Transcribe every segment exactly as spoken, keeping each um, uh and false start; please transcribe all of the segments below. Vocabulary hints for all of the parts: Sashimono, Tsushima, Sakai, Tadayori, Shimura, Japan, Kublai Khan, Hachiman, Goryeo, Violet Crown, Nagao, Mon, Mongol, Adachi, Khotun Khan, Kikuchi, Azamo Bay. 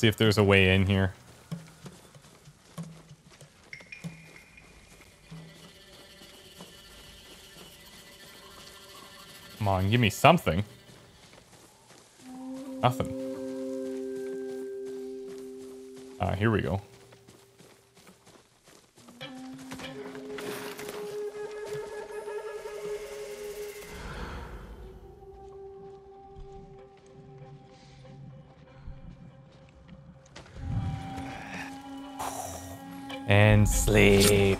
See if there's a way in here. Come on, give me something. Nothing. Ah, uh, here we go. And sleep.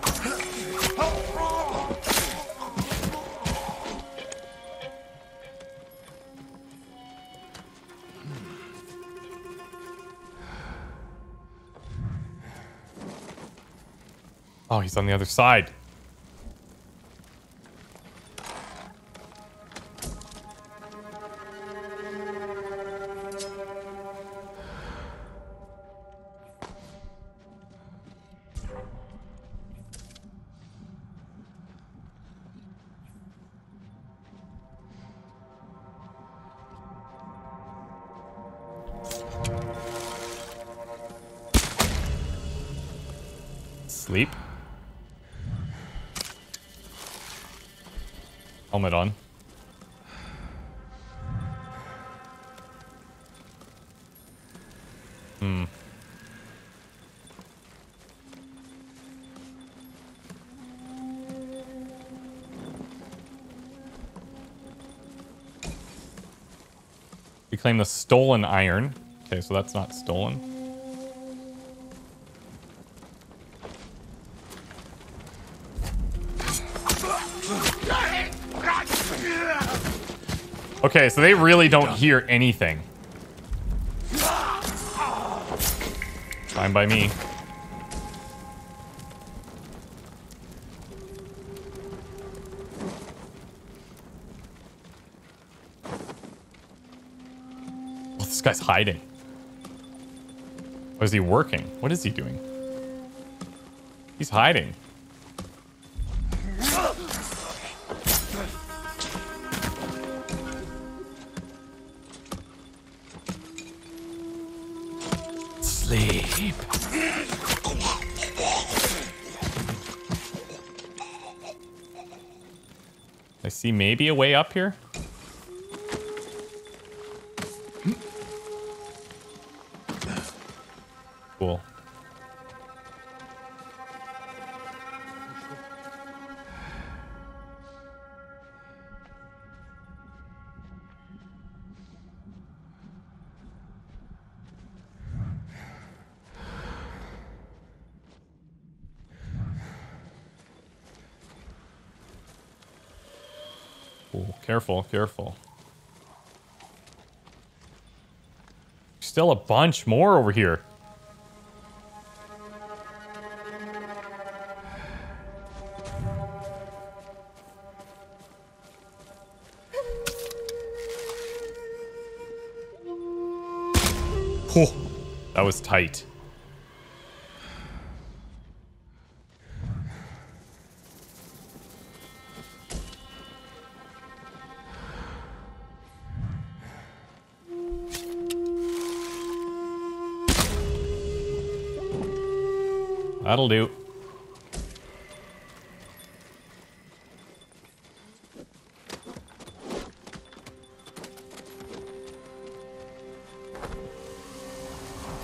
Oh, he's on the other side. Helmet on. Hmm. Reclaim the stolen iron. Okay, so that's not stolen. Okay, so they really don't hear anything. Fine by me. Oh, this guy's hiding. Or is he working? What is he doing? He's hiding. See, maybe a way up here. Cool. Careful, careful. Still a bunch more over here. Oh, that was tight. That'll do.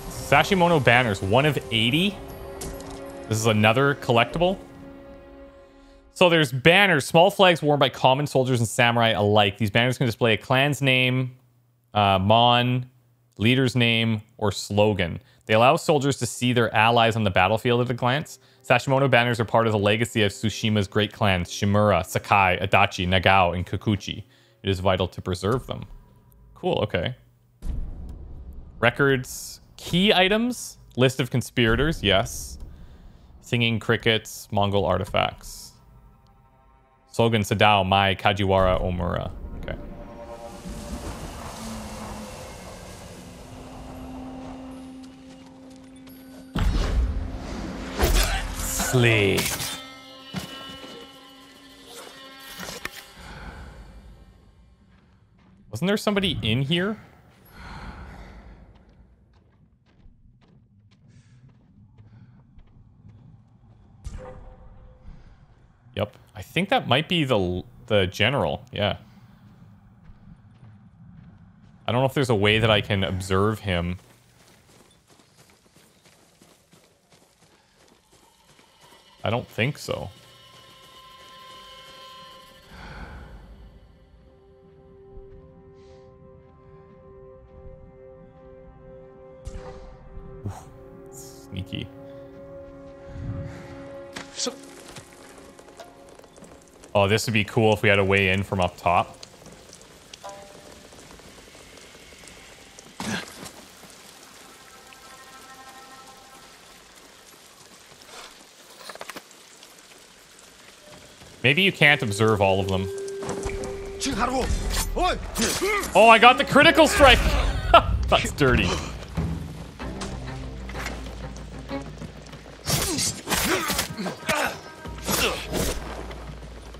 Sashimono banners, one of eighty. This is another collectible. So there's banners, small flags worn by common soldiers and samurai alike. These banners can display a clan's name, uh, Mon, leader's name, or slogan. They allow soldiers to see their allies on the battlefield at a glance. Sashimono banners are part of the legacy of Tsushima's great clans, Shimura, Sakai, Adachi, Nagao, and Kikuchi. It is vital to preserve them. Cool, okay. Records, key items, list of conspirators, yes. Singing crickets, Mongol artifacts. Slogan Sadao, Mai, Kajiwara, Omura. Sleep. Wasn't there somebody in here? Yep. I think that might be the the general. Yeah. I don't know if there's a way that I can observe him. I don't think so. Ooh, sneaky. Oh, this would be cool if we had a way in from up top. Maybe you can't observe all of them. Oh, I got the critical strike! That's dirty.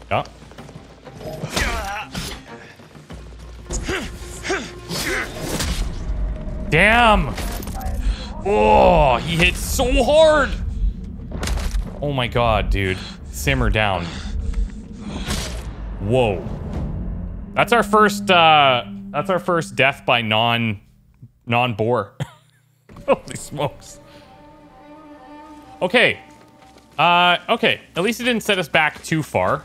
Yeah. Damn! Oh, he hit so hard! Oh my god, dude. Simmer down. Whoa. That's our first uh that's our first death by non non boar. Holy smokes. Okay. Uh okay, at least it didn't set us back too far.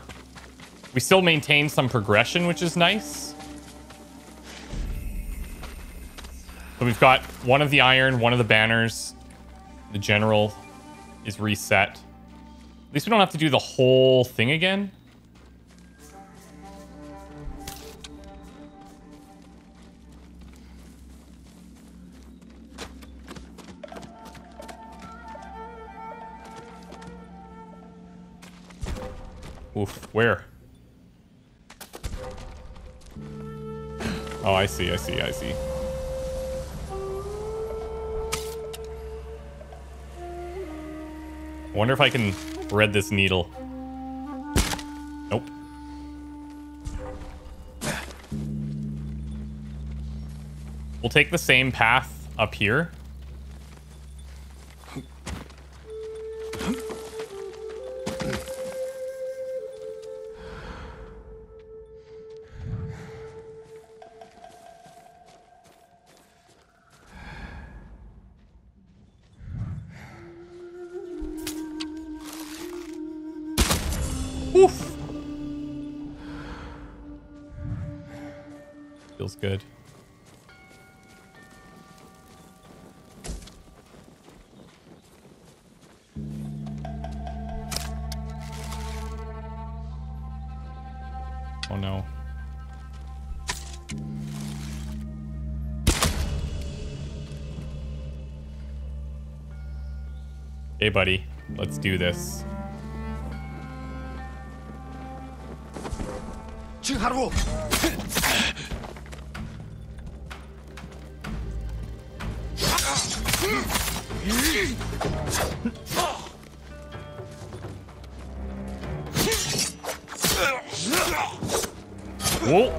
We still maintain some progression, which is nice. So we've got one of the iron, one of the banners. The general is reset. At least we don't have to do the whole thing again. Oof, where? Oh, I see, I see, I see. I wonder if I can thread this needle. Nope. We'll take the same path up here. Good. Oh no. Hey buddy, let's do this. Whoa.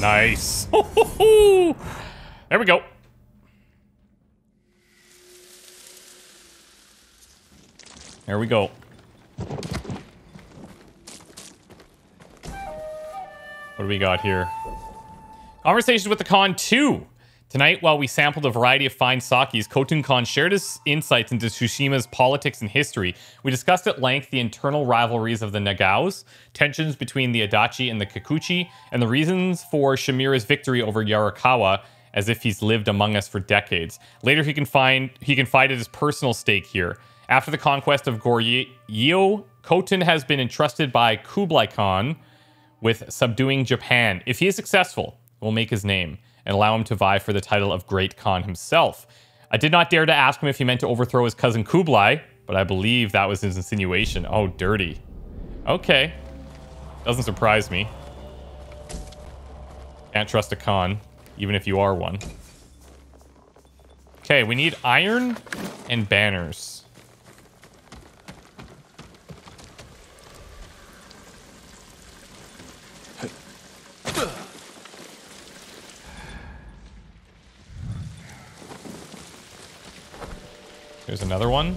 Nice. Ho, ho, ho. There we go. There we go. What do we got here? Conversations with the Khan two. Tonight, while we sampled a variety of fine sakis, Khotun Khan shared his insights into Tsushima's politics and history. We discussed at length the internal rivalries of the Nagaos, tensions between the Adachi and the Kikuchi, and the reasons for Shimura's victory over Yarakawa, as if he's lived among us for decades. Later, he, can find, he confided his personal stake here. After the conquest of Goryeo, Khotun has been entrusted by Kublai Khan with subduing Japan. If he is successful, we'll make his name and allow him to vie for the title of Great Khan himself. I did not dare to ask him if he meant to overthrow his cousin Kublai, but I believe that was his insinuation. Oh, dirty. Okay. Doesn't surprise me. Can't trust a Khan, even if you are one. Okay, we need iron and banners. There's another one.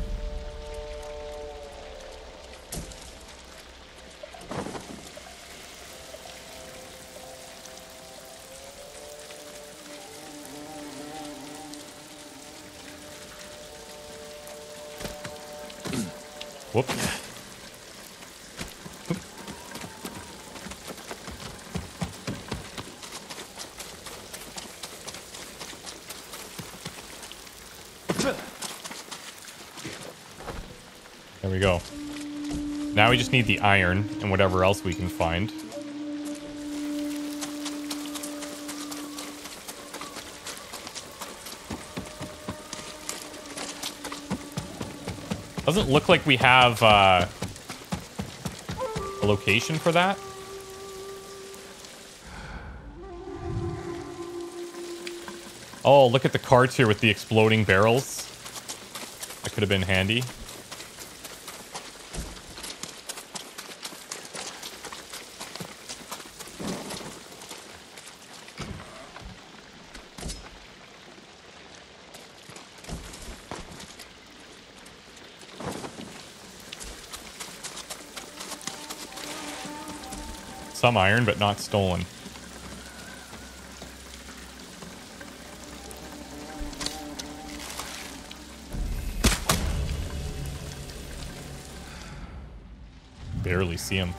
Whoop. Oop. There we go. Now we just need the iron and whatever else we can find. Doesn't look like we have uh, a location for that. Oh, look at the carts here with the exploding barrels. That could have been handy. Some iron, but not stolen. Barely see him.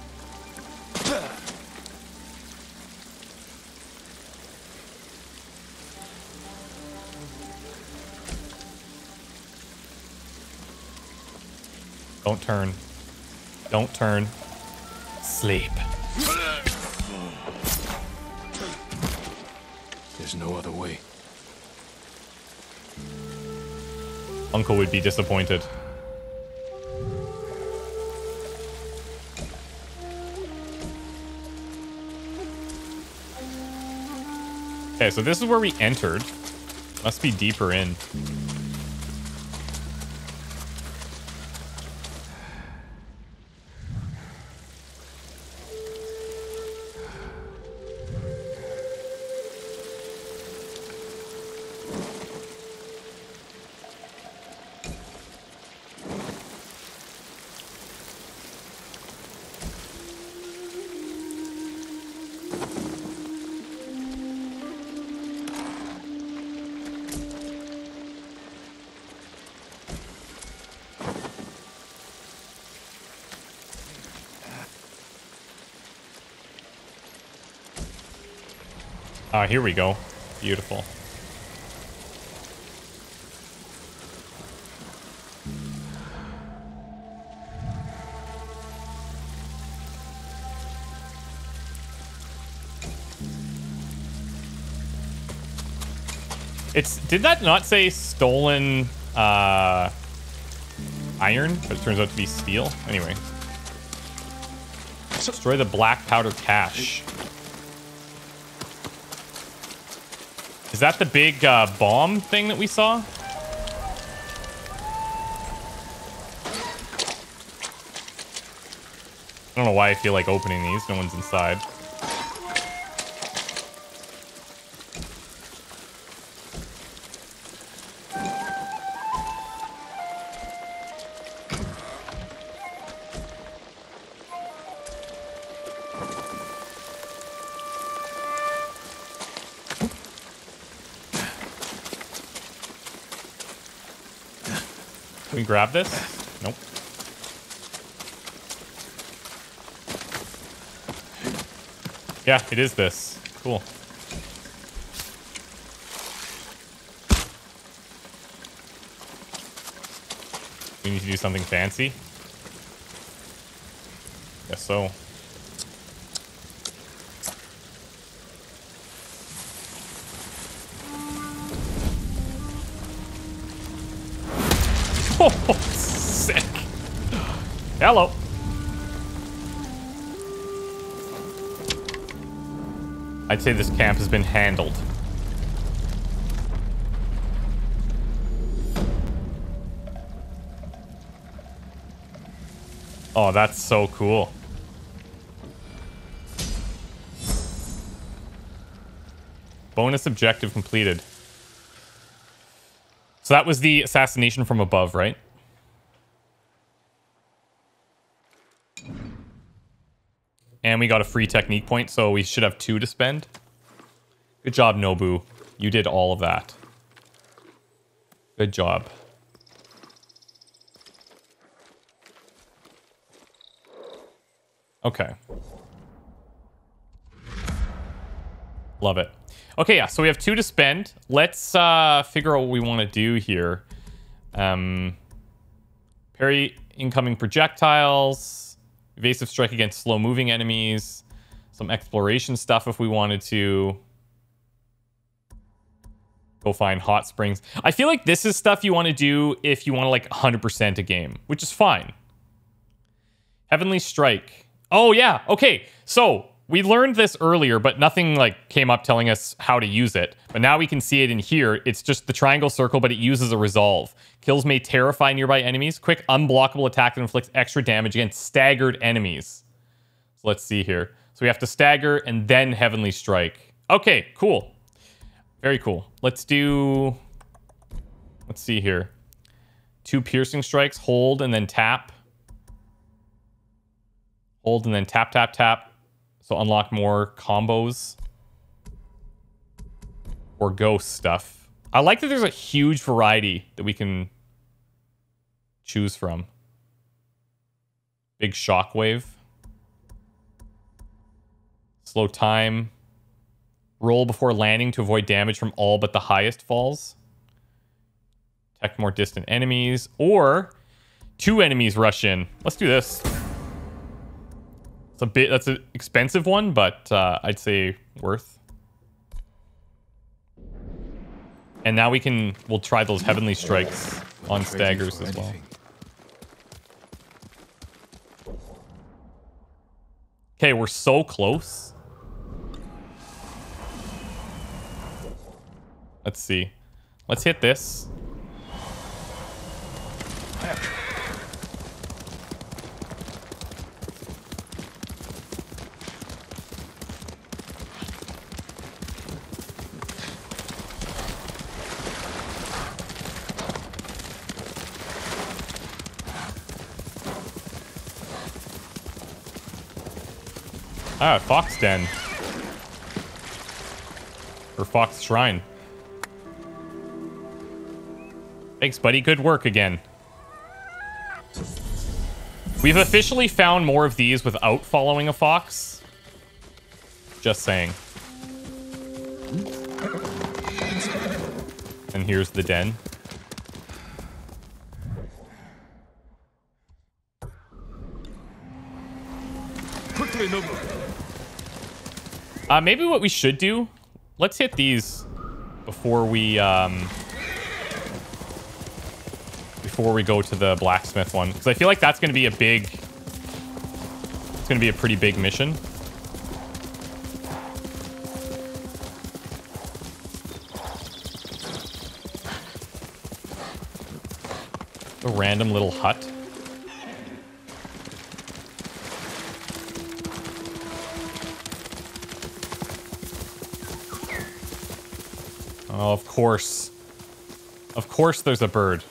Don't turn. Don't turn. Sleep. There's no other way. Uncle would be disappointed. Okay, so this is where we entered. Must be deeper in. Ah, uh, here we go. Beautiful. It's did that not say stolen uh, iron? But it turns out to be steel. Anyway. Destroy the black powder cache. Is that the big uh, bomb thing that we saw? I don't know why I feel like opening these. No one's inside. Grab this? Nope. Yeah, it is this. Cool. We need to do something fancy. Guess so. Oh, sick. Hello. I'd say this camp has been handled. Oh, that's so cool. Bonus objective completed. So that was the assassination from above, right? And we got a free technique point, so we should have two to spend. Good job, Nobu. You did all of that. Good job. Okay. Love it. Okay, yeah, so we have two to spend. Let's uh, figure out what we want to do here. Um, parry incoming projectiles. Evasive strike against slow-moving enemies. Some exploration stuff if we wanted to. Go find hot springs. I feel like this is stuff you want to do if you want to like one hundred percent a game, which is fine. Heavenly Strike. Oh, yeah. Okay, so we learned this earlier, but nothing like came up telling us how to use it. But now we can see it in here. It's just the triangle circle, but it uses a resolve. Kills may terrify nearby enemies. Quick unblockable attack that inflicts extra damage against staggered enemies. So let's see here. So we have to stagger and then Heavenly Strike. Okay, cool. Very cool. Let's do, let's see here. Two piercing strikes, hold and then tap. Hold and then tap, tap, tap. So unlock more combos. Or ghost stuff. I like that there's a huge variety that we can choose from. Big shockwave. Slow time. Roll before landing to avoid damage from all but the highest falls. Attack more distant enemies. Or two enemies rush in. Let's do this. It's a bit, that's an expensive one, but uh, I'd say worth. And now we can, we'll try those Heavenly Strikes on staggers as well. Okay, we're so close. Let's see. Let's hit this. Ah, Fox Den. Or Fox Shrine. Thanks, buddy. Good work again. We've officially found more of these without following a fox. Just saying. And here's the den. Uh, maybe what we should do, let's hit these before we... Um, before we go to the blacksmith one, because I feel like that's going to be a big, it's going to be a pretty big mission. A random little hut. Oh, of course. Of course there's a bird.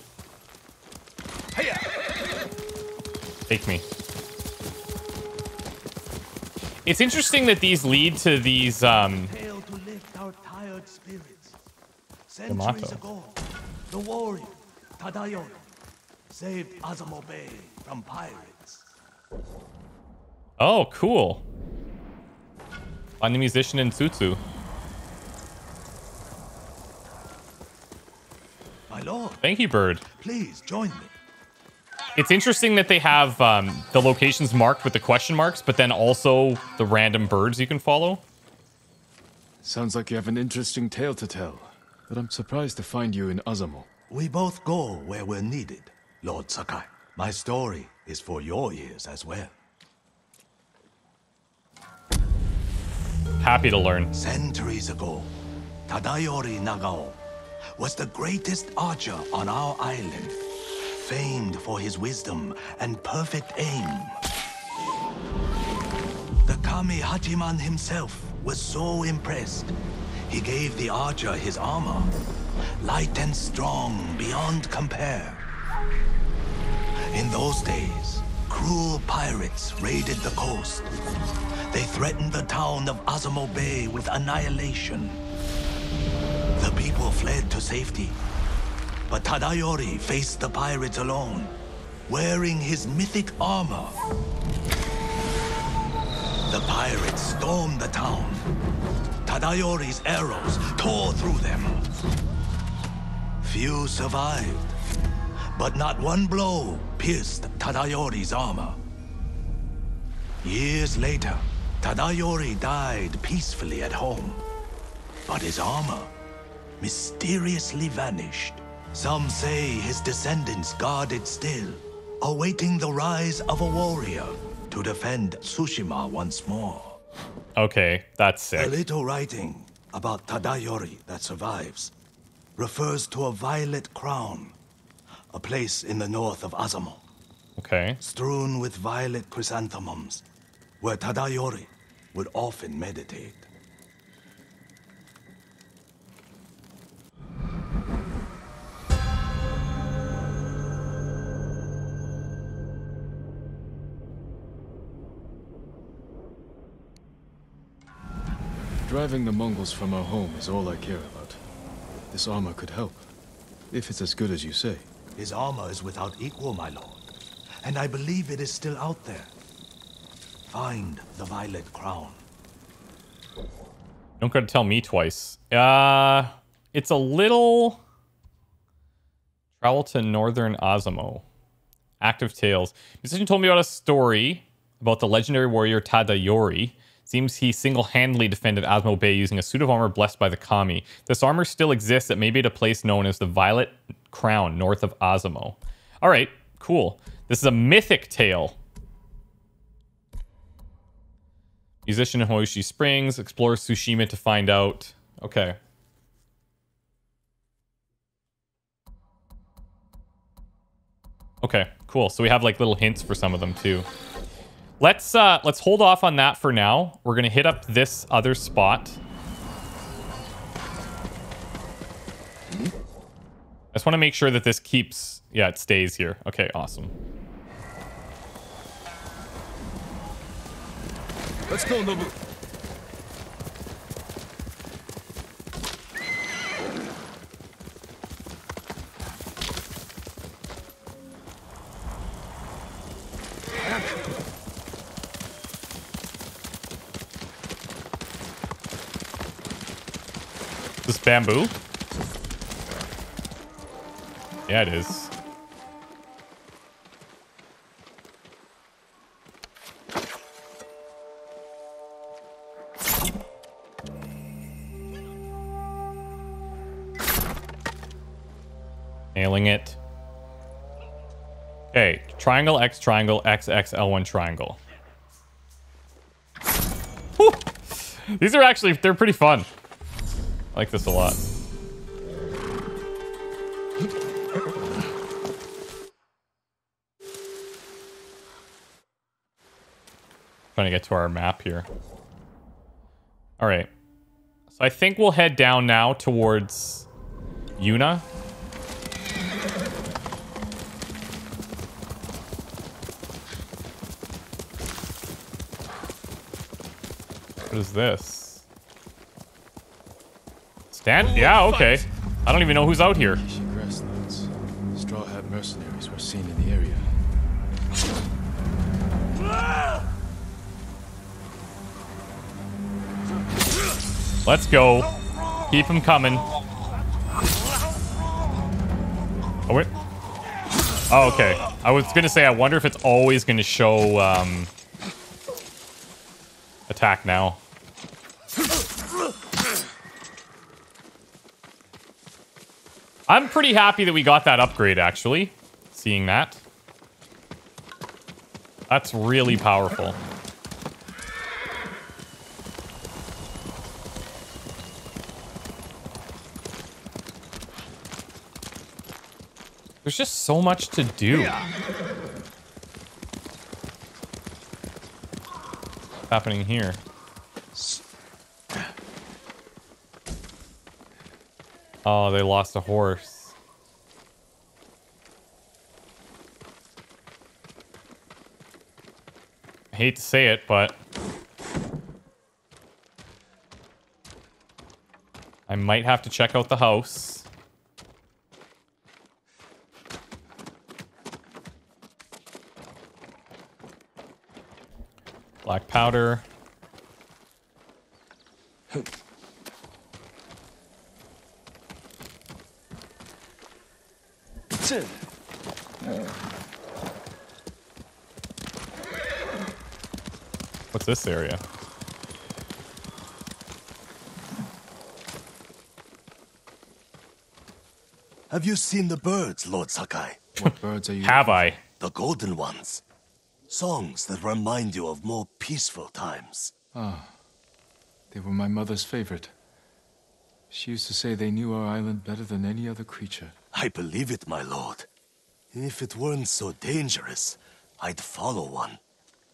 Take me. It's interesting that these lead to these um to lift our tired spirits. Centuries ago, the warrior Tadayori saved Azamo Bay from pirates. Oh, cool. Find the musician in Tsutsu. My lord. Thank you, bird. Please join me. It's interesting that they have um, the locations marked with the question marks, but then also the random birds you can follow. Sounds like you have an interesting tale to tell, but I'm surprised to find you in Azamo. We both go where we're needed, Lord Sakai. My story is for your ears as well. Happy to learn. Centuries ago, Tadayori Nagao was the greatest archer on our island. Famed for his wisdom and perfect aim. The Kami Hachiman himself was so impressed, he gave the archer his armor, light and strong beyond compare. In those days, cruel pirates raided the coast. They threatened the town of Azamo Bay with annihilation. The people fled to safety. But Tadayori faced the pirates alone, wearing his mythic armor. The pirates stormed the town. Tadayori's arrows tore through them. Few survived, but not one blow pierced Tadayori's armor. Years later, Tadayori died peacefully at home, but his armor mysteriously vanished. Some say his descendants guard it still, awaiting the rise of a warrior to defend Tsushima once more. Okay, that's sick. A little writing about Tadayori that survives refers to a Violet Crown, a place in the north of Azamo. Okay. Strewn with violet chrysanthemums, where Tadayori would often meditate. Driving the Mongols from our home is all I care about. This armor could help, if it's as good as you say. His armor is without equal, my lord, and I believe it is still out there. Find the Violet Crown. Don't gotta tell me twice. Uh, it's a little... Travel to northern Azamo. Active Tales. Musician told me about a story about the legendary warrior Tadayori. Seems he single-handedly defended Azamo Bay using a suit of armor blessed by the Kami. This armor still exists at maybe at a place known as the Violet Crown, north of Azamo. All right, cool. This is a mythic tale. Musician in Hoishi Springs, explores Tsushima to find out. Okay. Okay, cool. So we have like little hints for some of them too. Let's uh, let's hold off on that for now. We're gonna hit up this other spot. I just want to make sure that this keeps, yeah, it stays here. Okay, awesome. Let's go, Nobu. Is this bamboo? Yeah, it is. Nailing it. Okay, triangle, X, triangle, X, X, L one, triangle. Whew. These are actually, they're pretty fun. I like this a lot. Trying to get to our map here. All right. So I think we'll head down now towards Yuna. What is this? Stand? Yeah, okay. I don't even know who's out here. Straw Hat mercenaries were seen in the area. Let's go. Keep them coming. Oh, wait. Oh, okay. I was going to say, I wonder if it's always going to show um, attack now. I'm pretty happy that we got that upgrade, actually. Seeing that. That's really powerful. There's just so much to do. What's happening here? Oh, they lost a horse. I hate to say it, but I might have to check out the house. Black powder. What's this area? Have you seen the birds, Lord Sakai? What birds are you? Have I? The golden ones. Songs that remind you of more peaceful times. Ah, they were my mother's favorite. She used to say they knew our island better than any other creature. I believe it, my lord. If it weren't so dangerous, I'd follow one.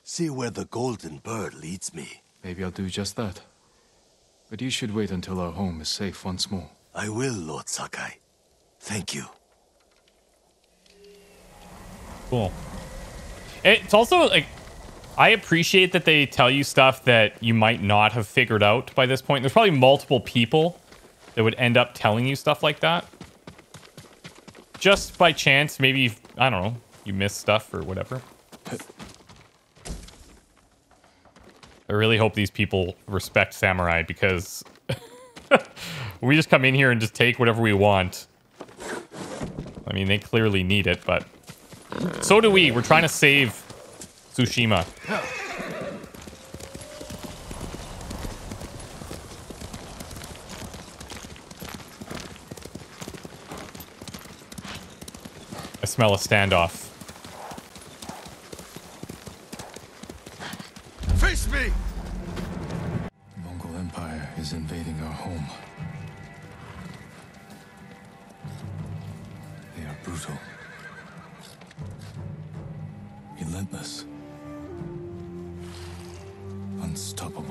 See where the golden bird leads me. Maybe I'll do just that. But you should wait until our home is safe once more. I will, Lord Sakai. Thank you. Cool. It's also like, I appreciate that they tell you stuff that you might not have figured out by this point. There's probably multiple people that would end up telling you stuff like that. Just by chance, maybe, I don't know, you miss stuff or whatever. I really hope these people respect samurai, because we just come in here and just take whatever we want. I mean, they clearly need it, but so do we. We're trying to save Tsushima. I smell a standoff. Face me! The Mongol Empire is invading our home. They are brutal. Relentless. Unstoppable.